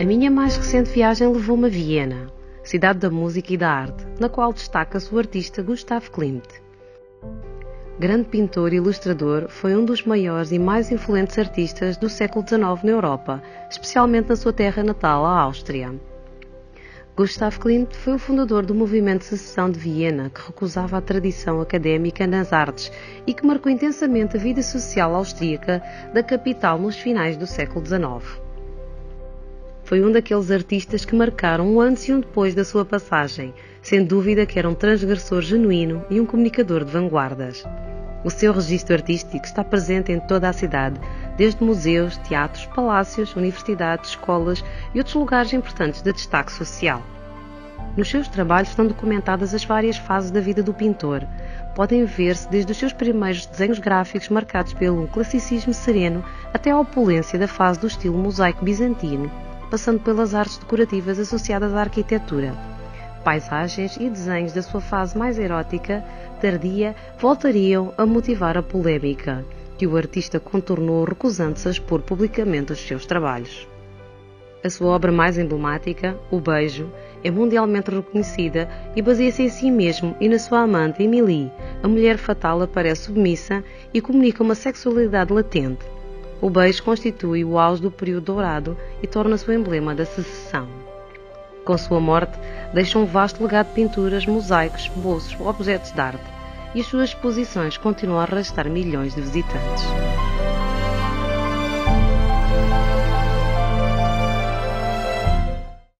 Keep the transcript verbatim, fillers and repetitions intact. A minha mais recente viagem levou-me a Viena, cidade da música e da arte, na qual destaca-se o artista Gustav Klimt. Grande pintor e ilustrador, foi um dos maiores e mais influentes artistas do século dezenove na Europa, especialmente na sua terra natal, a Áustria. Gustav Klimt foi o fundador do movimento Secessão de Viena, que recusava a tradição académica nas artes e que marcou intensamente a vida social austríaca da capital nos finais do século dezenove. Foi um daqueles artistas que marcaram um antes e um depois da sua passagem, sem dúvida que era um transgressor genuíno e um comunicador de vanguardas. O seu registro artístico está presente em toda a cidade, desde museus, teatros, palácios, universidades, escolas e outros lugares importantes de destaque social. Nos seus trabalhos estão documentadas as várias fases da vida do pintor. Podem ver-se desde os seus primeiros desenhos gráficos marcados pelo classicismo sereno até à opulência da fase do estilo mosaico bizantino, passando pelas artes decorativas associadas à arquitetura, paisagens e desenhos da sua fase mais erótica, tardia, voltariam a motivar a polémica, que o artista contornou recusando-se a expor publicamente os seus trabalhos. A sua obra mais emblemática, O Beijo, é mundialmente reconhecida e baseia-se em si mesmo e na sua amante, Emili. A mulher fatal aparece submissa e comunica uma sexualidade latente. O beijo constitui o auge do período dourado e torna-se o emblema da secessão. Com sua morte, deixa um vasto legado de pinturas, mosaicos, bolsos, objetos de arte, e as suas exposições continuam a arrastar milhões de visitantes.